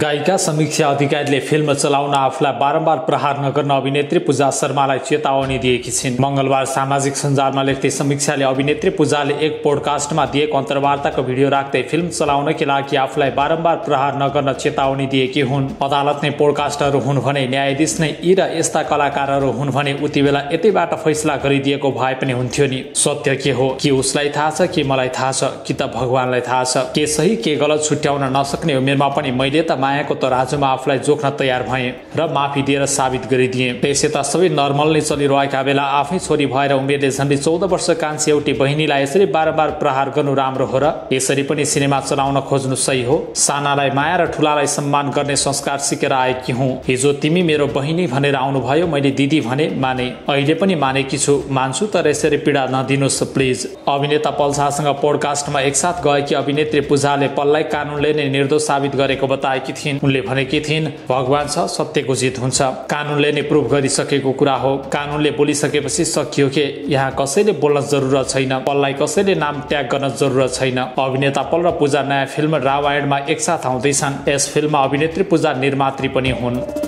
गायिका समीक्षा अधिकारीले फिल्म चलाउन आफूलाई बारम्बार प्रहार नगर्न अभिनेत्री पूजा शर्मालाई चेतावनी दिएकी छिन्। मंगलबार सामाजिक सञ्जालमा लेख्दै समीक्षाले अभिनेत्री पूजाले एक पोडकास्टमा दिएको अन्तर्वार्ताको भिडियो राख्दै फिल्म चलाउनका लागि आफूलाई बारम्बार प्रहार नगर्न चेतावनी दिएकी हुन्। अदालत नै पोडकास्टरहरू हुन् भने न्यायाधीश नै यी र यस्ता कलाकारहरू हुन् भने उति बेला यतैबाट फैसला गरिदिएको भए पनि हुन्थ्यो नि। सत्य के हो, कि उसलाई थाहा छ, कि मलाई थाहा छ, कि त भगवानलाई थाहा छ, के सही के गलत छुट्याउन नसक्ने उमेरमा पनि मैले मायाको तराजुमा आफूलाई जोख्न तयार भए र माफी दिएर साबित गरिदिए। त्यसै त सबै नर्मल नै चलिरहेका बेला आफै छोरी भएर उमेरले झन्डै 14 वर्ष कान्छी एउटी बहिनीलाई यसरी बारम्बार प्रहार गर्नु राम्रो हो र? यसरी पनि सिनेमा चलाउन खोज्नु सही हो? सानालाई माया र ठुलालाई सम्मान गर्ने संस्कार सिकेर आएकी हुँ। हिजो तिमी मेरो बहिनी भनेर आउनुभयो, मैले दिदी भने माने, अहिले पनि मानेकी छु, मान्छु, तर यसरी पीडा नदिनुहोस् प्लिज। अभिनेता पल्सासँग पोडकास्टमा एकसाथ गएकी अभिनेत्री पूजाले पललाई कानूनले नै निर्दोष साबित गरेको बताए थिइन्। उनले भनेकी थिइन्, भगवान छ, सत्यको जित हुन्छ, कानूनले नै प्रुभ गरिसकेको कुरा हो, कानूनले बोलिसकेपछि सकियो के, यहाँ कसैले बोल्न जरुरत छैन, पललाई कसैले नाम ट्याग गर्न जरुरत छैन। अभिनेता पल र पूजा नयाँ फिल्म रामायणमा एकसाथ आउँदैछन्। यस फिल्ममा अभिनेत्री पूजा निर्मात्री पनि हुन्।